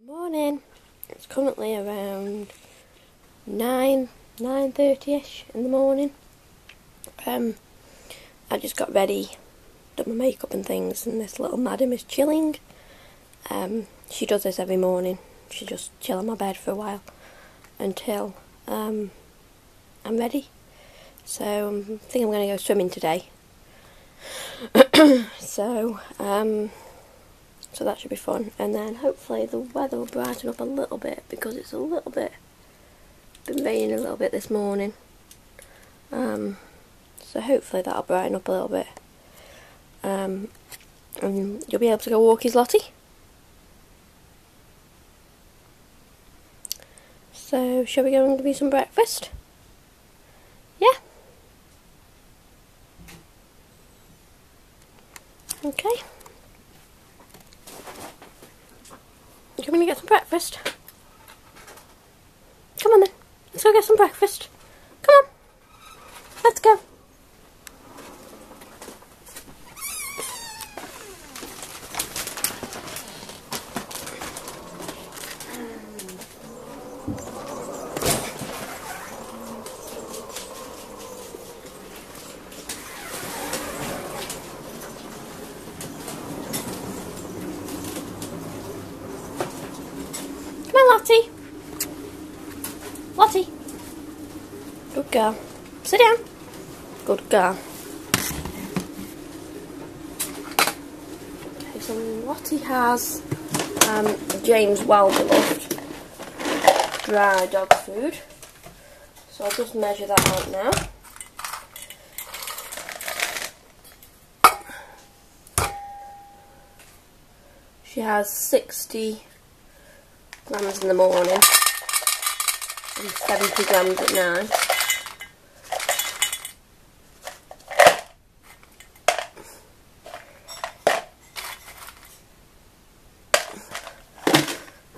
Good morning. It's currently around 9:30ish in the morning. I just got ready, done my makeup and things, and this little madam is chilling. She does this every morning. She just chill on my bed for a while until I'm ready. So I think I'm going to go swimming today. So that should be fun, and then hopefully the weather will brighten up a little bit, because it's a little bit been raining a little bit this morning, so hopefully that'll brighten up a little bit, and you'll be able to go walkies, Lottie. So shall we go and give you some breakfast? Yeah, okay. Do you want me to get some breakfast? Come on then, let's go get some breakfast. Come on, let's go. Lottie. Lottie. Good girl. Sit down. Good girl. Okay, so Lottie has James Weldon Dry Dog Food. So I'll just measure that out now. She has 60 grams in the morning and 70 grams at night.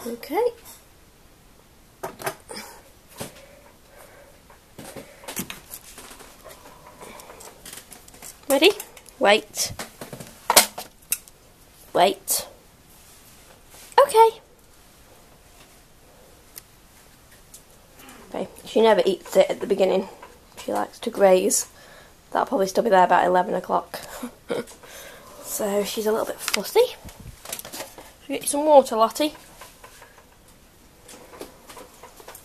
Okay. Ready? Wait. Wait. Okay. Okay, she never eats it at the beginning. She likes to graze. That'll probably still be there about 11 o'clock. So she's a little bit fussy. Should we get you some water, Lottie?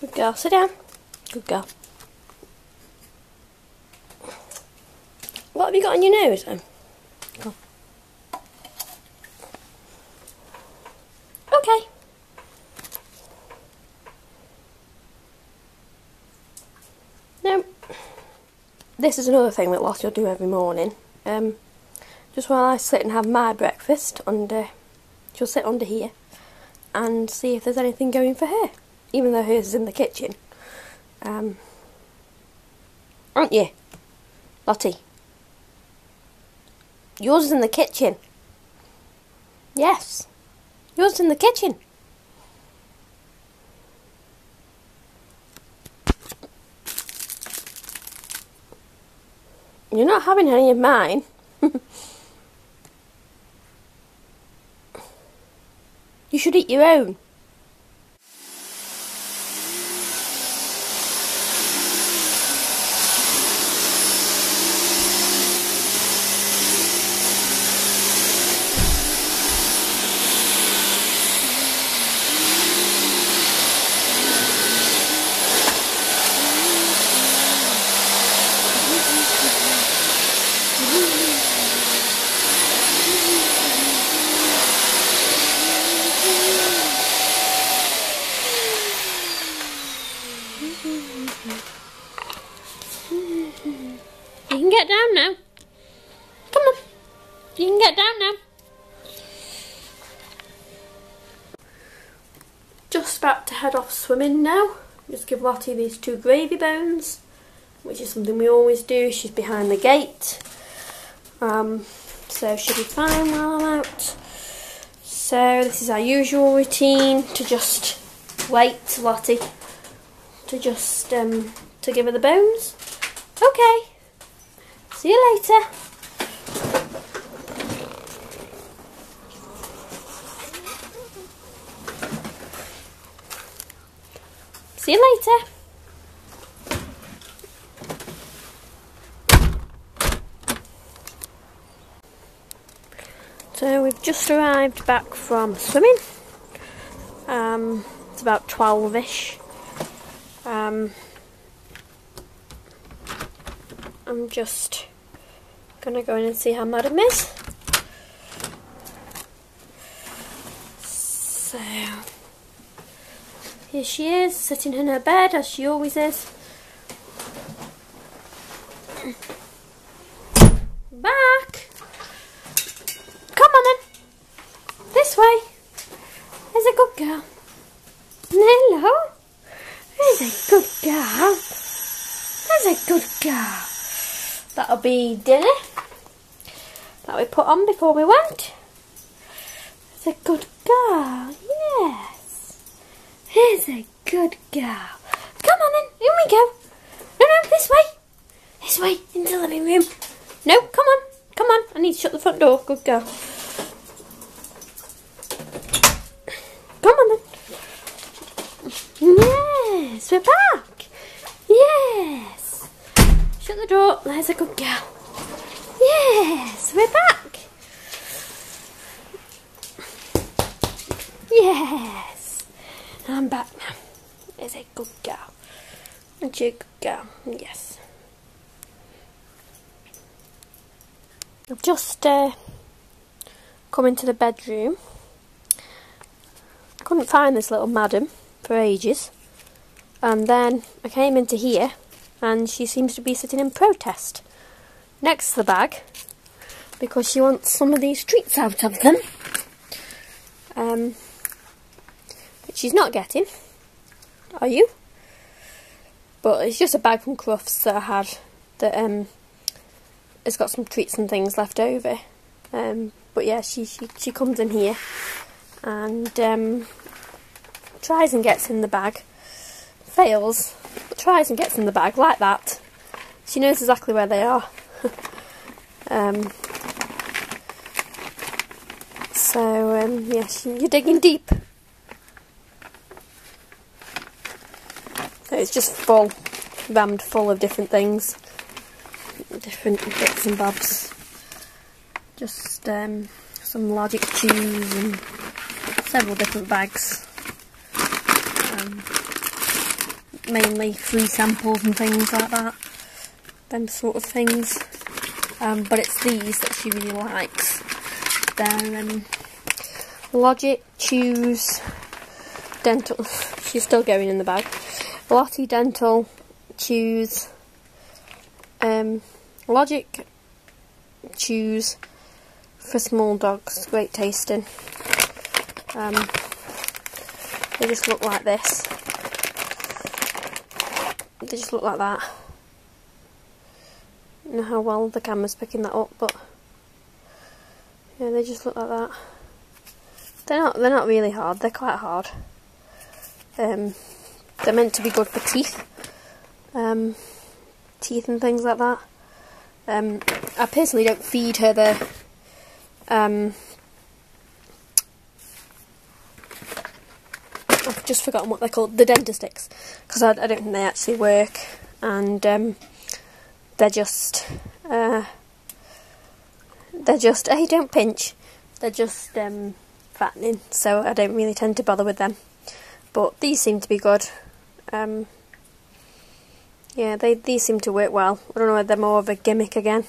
Good girl, sit down. Good girl. What have you got on your nose then? Go on. Okay. This is another thing that Lottie will do every morning. Just while I sit and have my breakfast, she'll sit under here and see if there's anything going for her, even though hers is in the kitchen. Aren't you, Lottie? Yours is in the kitchen. Yes, yours is in the kitchen. You're not having any of mine. You should eat your own. You can get down now. Come on. You can get down now. Just about to head off swimming now. Just give Lottie these two gravy bones, which is something we always do. She's behind the gate. So she'll be fine while I'm out. So this is our usual routine, to just wait Lottie, to just to give her the bones. Okay, see you later. See you later. So we've just arrived back from swimming. It's about 12ish. I'm just gonna go in and see how Madam is. So here she is, sitting in her bed as she always is. Back! Come on then! This way! There's a good girl. Hello! There's a good girl. There's a good girl. That'll be dinner that we put on before we went. There's a good girl, yeah. Here's a good girl. Come on then, in we go. No, this way. This way, into the living room. No, come on, come on. I need to shut the front door. Good girl. Come on then. Yes, we're back. Yes. Shut the door. There's a good girl. Yes, we're back. Yes. I'm back now. It's a good girl. It's a good girl, yes. I've just come into the bedroom. I couldn't find this little madam for ages. And then I came into here and she seems to be sitting in protest next to the bag because she wants some of these treats out of them. She's not getting, are you? But it's just a bag from Crufts that I had that it's got some treats and things left over. But yeah, she comes in here and tries and gets in the bag, fails, but tries and gets in the bag like that. She knows exactly where they are. Yeah, you're digging deep. It's just full, rammed full of different things, different bits and bobs. Just some Logic Chews and several different bags. Mainly free samples and things like that, them sort of things. But it's these that she really likes. They're Logic Chews dental. She's still going in the bag. Lottie Dental Chews, Logic Chews for small dogs, great tasting. They just look like this. They just look like that. I don't know how well the camera's picking that up, but yeah, they just look like that. They're not really hard. They're quite hard. They're meant to be good for teeth, and things like that. I personally don't feed her the I've just forgotten what they're called, the dentisticks, because I don't think they actually work, and they're just hey, don't pinch, they're just fattening, so I don't really tend to bother with them. But these seem to be good. Yeah, these seem to work well. I don't know whether they're more of a gimmick again,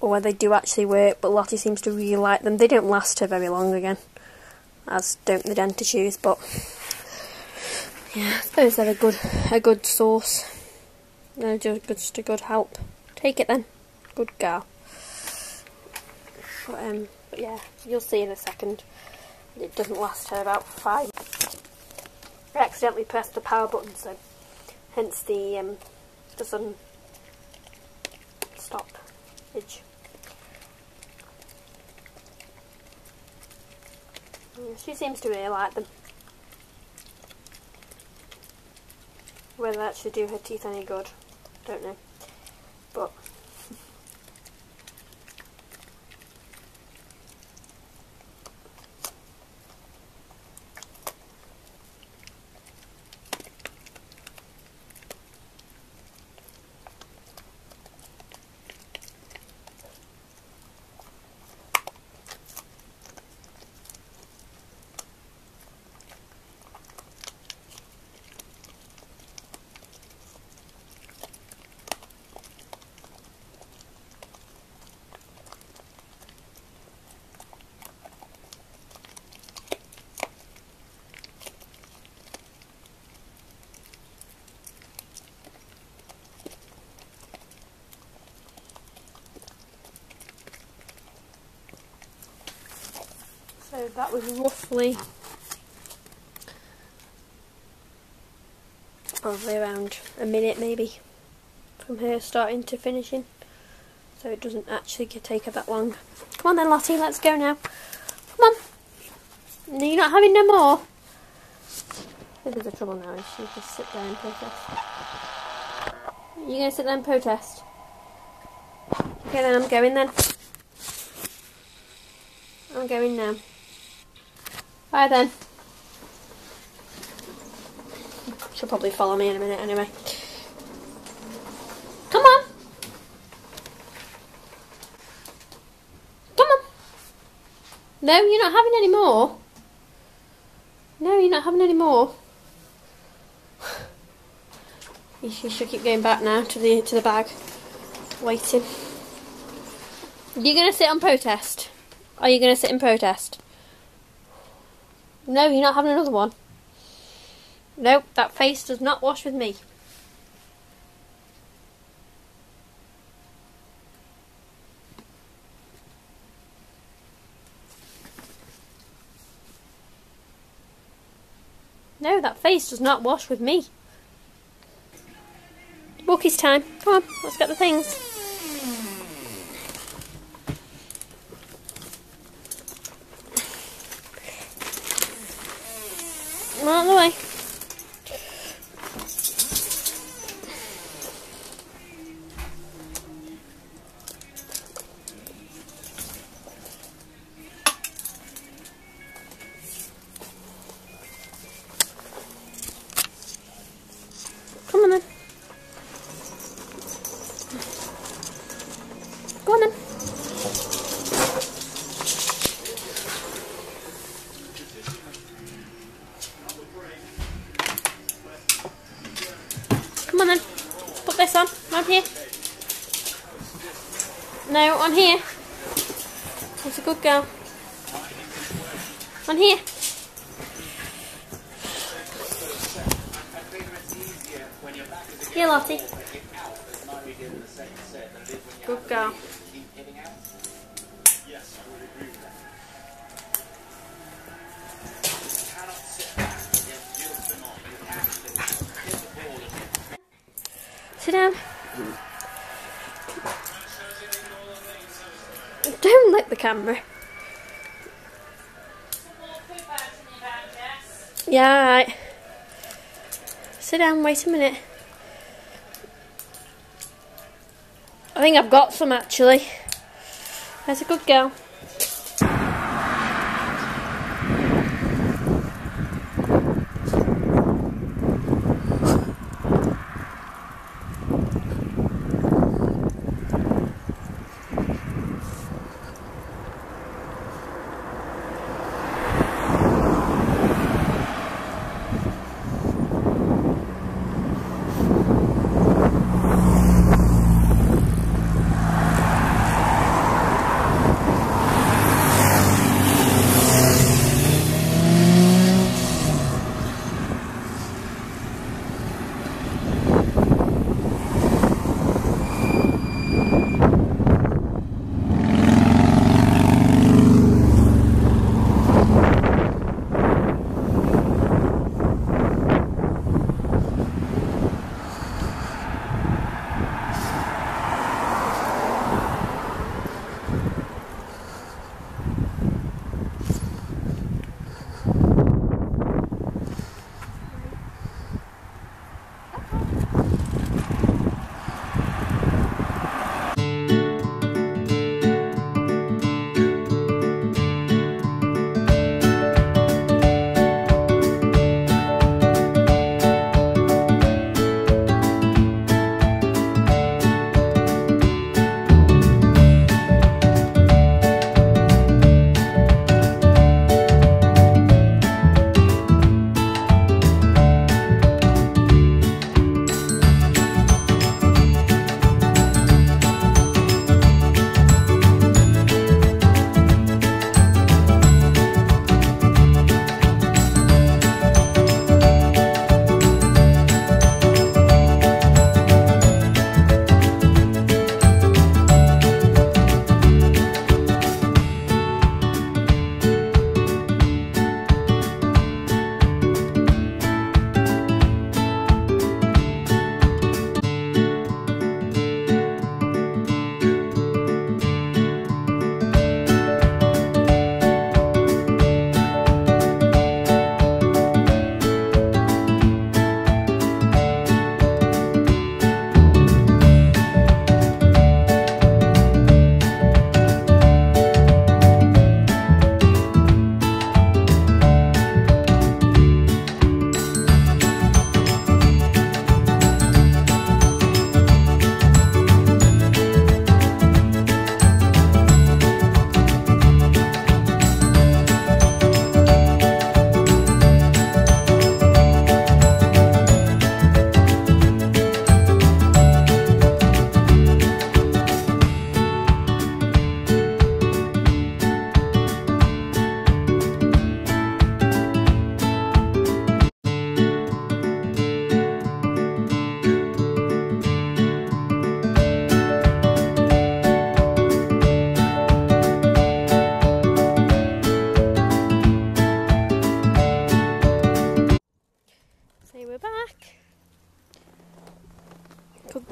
or whether they do actually work, but Lottie seems to really like them. They don't last her very long again, as don't the dental shoes, but yeah, I suppose they're a good source. They're just a good help. Take it then. Good girl. But yeah, you'll see in a second. It doesn't last her about 5. I accidentally pressed the power button, so hence the sudden stoppage. She seems to really like them. Whether that should do her teeth any good, don't know. But So that was roughly probably around a minute maybe from her starting to finishing, so it doesn't actually take her that long. Come on then, Lottie, let's go now. Come on. No, you're not having no more. This is the trouble now, is she just sit there and protest. You're going to sit there and protest? Okay then, I'm going then. I'm going now. Bye then. She'll probably follow me in a minute anyway. Come on. Come on. No, you're not having any more. No, you're not having any more. You should keep going back now to the bag, waiting. You're gonna sit and protest. Are you gonna sit and protest? No, you're not having another one. Nope, that face does not wash with me. No, that face does not wash with me. Bookie's time. Come on, let's get the things. Come on, out of the way. This on, I'm here. No, on here. That's a good girl. On here. Here, Lottie. Good girl. Sit down. Don't lick the camera. Yeah, right. Sit down, wait a minute. I think I've got some actually. That's a good girl.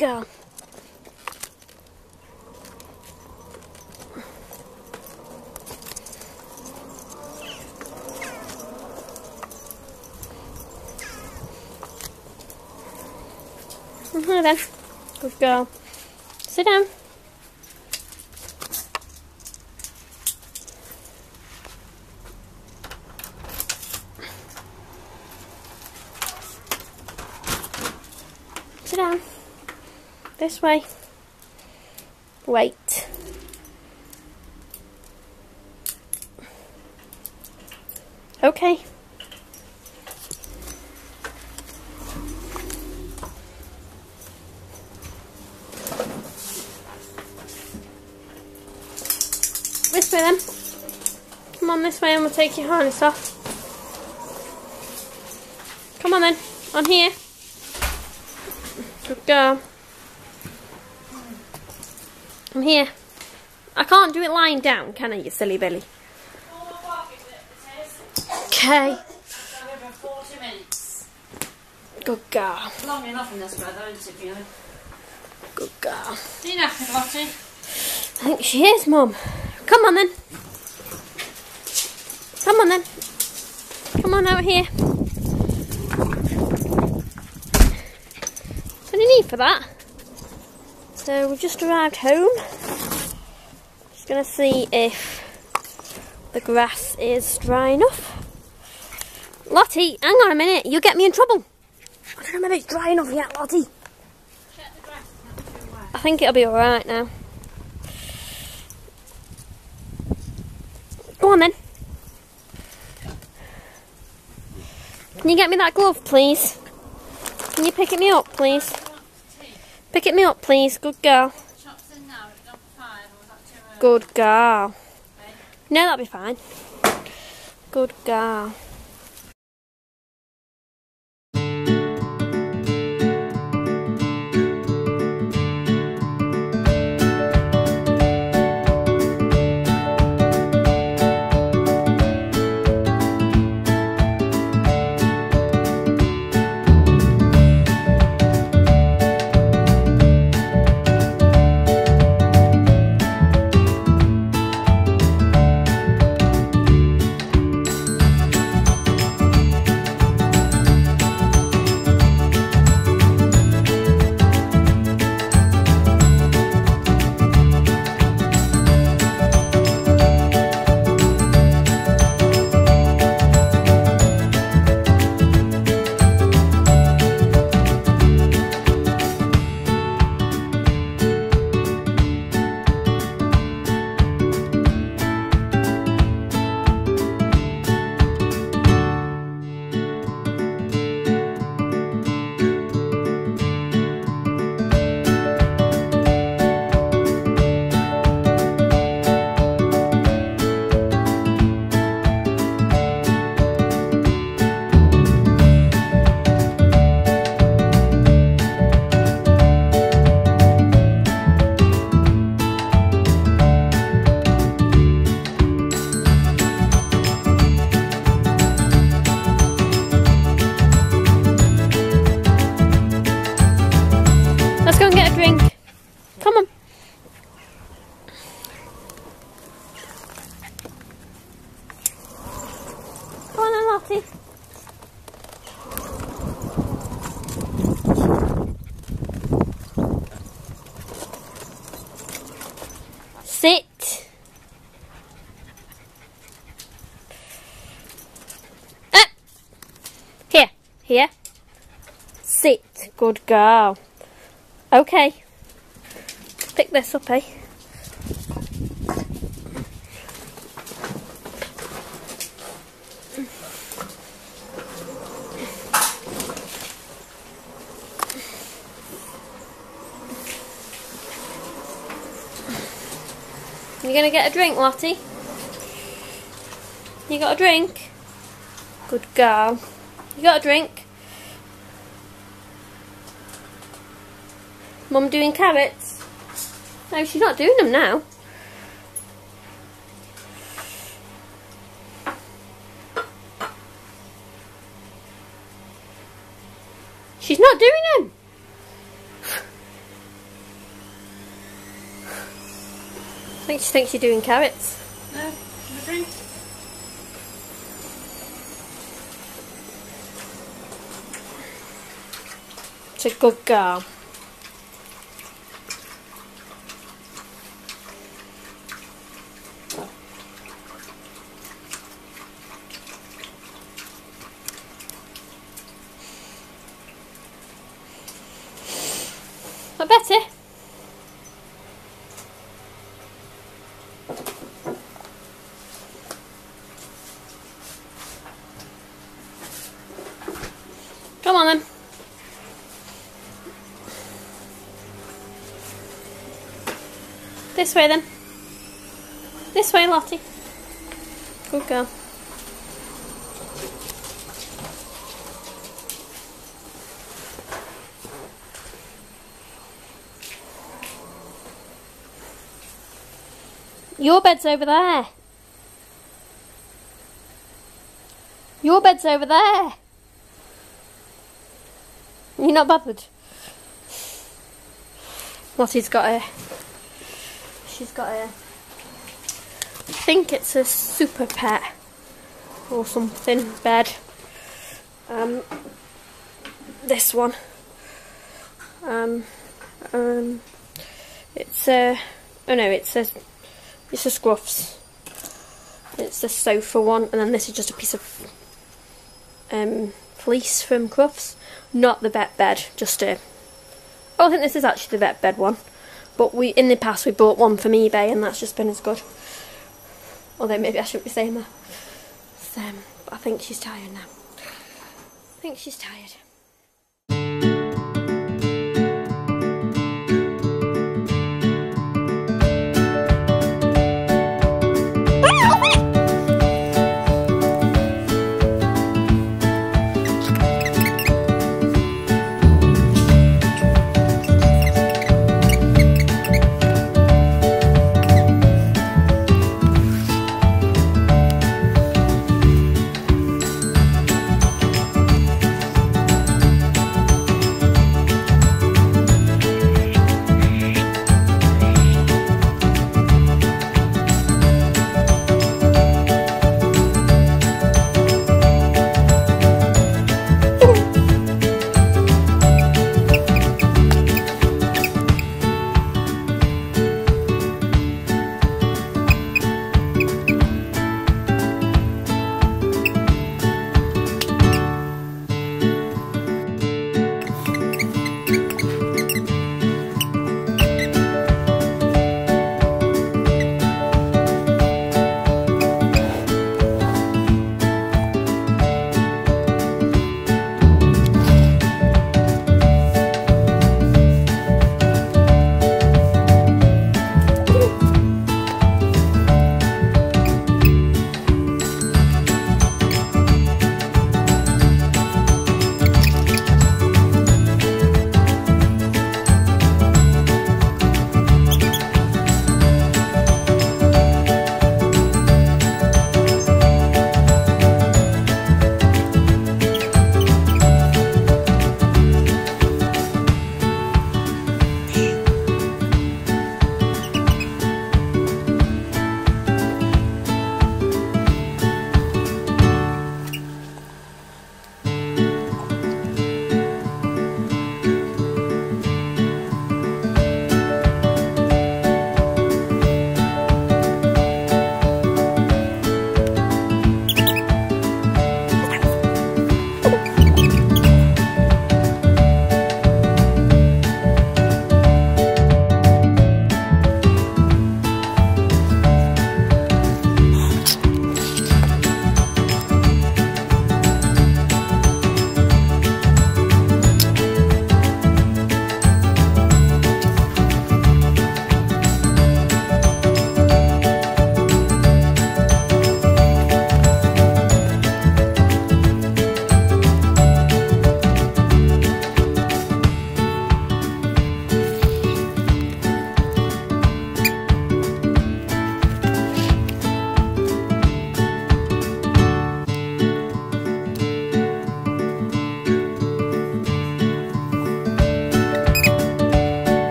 go. Okay, then. Let's go. Sit down. Sit down. This way. Wait. Okay. This way then. Come on this way and we'll take your harness off. Come on then. On here. Good girl. I'm here. I can't do it lying down, can I, you silly Billy? Okay. Good girl. Long enough in this weather, isn't it, you know? Good girl. Are you napping, Lottie? I think she is, Mum. Come on then. Come on then. Come on over here. That's all you need for that. So we've just arrived home. Just going to see if the grass is dry enough. Lottie, hang on a minute. You'll get me in trouble. I don't know whether it's dry enough yet, Lottie. Check the grass. I think it'll be alright now. Go on then. Can you get me that glove, please? Can you pick me up, please? Pick me up, please. Good girl. Good girl. No, that'll be fine. Good girl. Sit. Up. Here. Here. Sit. Good girl. Okay. Pick this up, eh? You gonna get a drink, Lottie? You got a drink? Good girl. You got a drink? Mum doing carrots? No, she's not doing them now. She's not doing them! think she thinks you're doing carrots. No, I agree. It's a good girl. But Betty. Come on then. This way then. This way, Lottie. Good girl. Your bed's over there. Your bed's over there. You're not bothered. Lottie's got a... she's got a... I think it's a super pet or something bed. This one. It's a... oh no, it's a... it's a Scruffs. It's the sofa one, and then this is just a piece of fleece from Crufts. Not the vet bed, just a... oh, I think this is actually the vet bed one. But we, in the past, we bought one from eBay, and that's just been as good. Although maybe I shouldn't be saying that. So, but I think she's tired now. I think she's tired.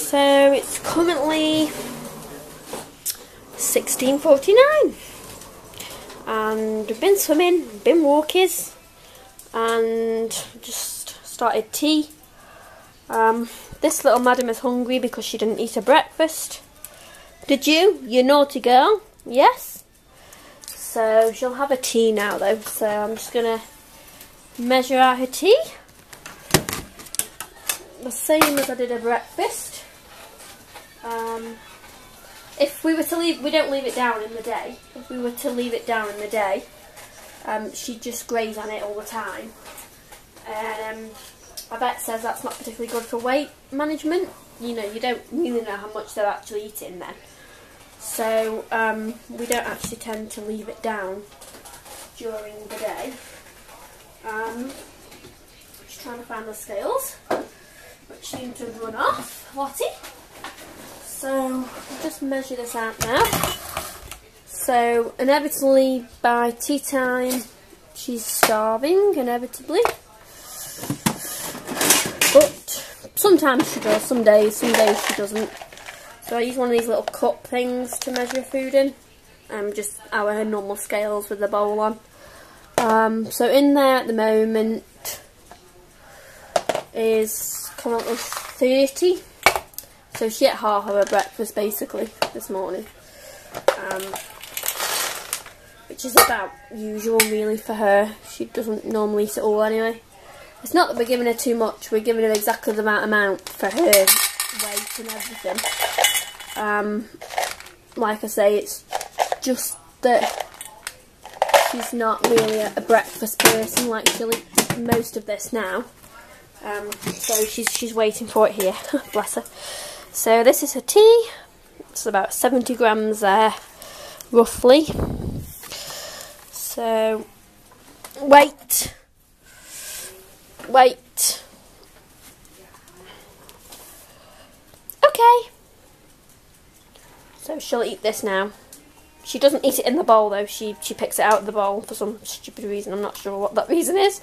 So it's currently 16:49, and I've been swimming, been walkies, and just started tea. This little madam is hungry because she didn't eat her breakfast. Did you? You naughty girl. Yes? So she'll have a tea now though, so I'm just gonna measure out her tea. The same as I did her breakfast. If we were to leave, we don't leave it down in the day. If we were to leave it down in the day, she'd just graze on it all the time. And my vet says that's not particularly good for weight management. You know, you don't really know how much they're actually eating then. So we don't actually tend to leave it down during the day. Just trying to find the scales, which seem to run off, Lottie. So I'll just measure this out now. So inevitably by tea time she's starving, inevitably. But sometimes she does, some days she doesn't. So I use one of these little cup things to measure food in. Just our normal scales with the bowl on. So in there at the moment is currently 30. So she ate half of her breakfast basically this morning, which is about usual really for her. She doesn't normally eat it all anyway. It's not that we're giving her too much, we're giving her exactly the right amount for her weight and everything. Like I say, it's just that she's not really a breakfast person, like she'll eat most of this now. So she's waiting for it here, bless her. So this is her tea, it's about 70 grams there, roughly. So, weight, okay. So she'll eat this now. She doesn't eat it in the bowl though, she picks it out of the bowl for some stupid reason, I'm not sure what that reason is.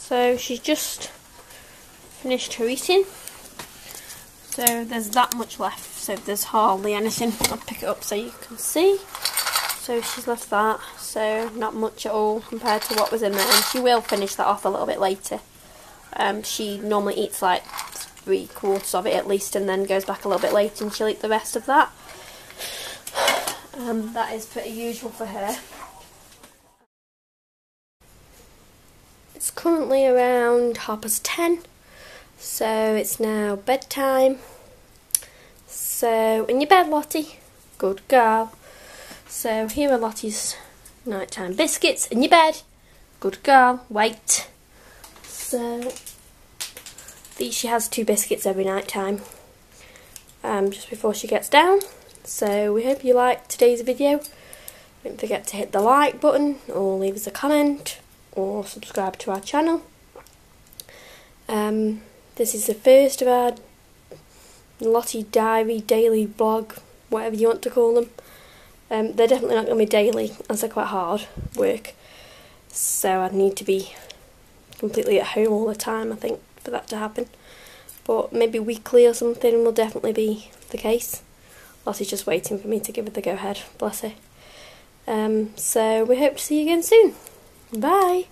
So she's just finished her eating, so there's that much left, so there's hardly anything. I'll pick it up so you can see. So she's left that, so not much at all compared to what was in there, and she will finish that off a little bit later. She normally eats like 3/4 of it at least, and then goes back a little bit later and she'll eat the rest of that. That is pretty usual for her. It's currently around 10:30, so it's now bedtime. So, in your bed, Lottie. Good girl. So, here are Lottie's nighttime biscuits. In your bed. Good girl. Wait. So, these, she has 2 biscuits every night time, just before she gets down. So, we hope you liked today's video. Don't forget to hit the like button or leave us a comment, or subscribe to our channel. This is the first of our Lottie Diary daily blog, whatever you want to call them. They're definitely not going to be daily, as they're quite hard work, so I'd need to be completely at home all the time, I think, for that to happen. But maybe weekly or something will definitely be the case. Lottie's just waiting for me to give her the go-ahead, bless her. So we hope to see you again soon. Bye!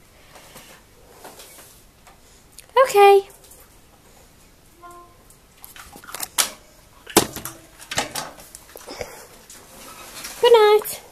Okay! Good night.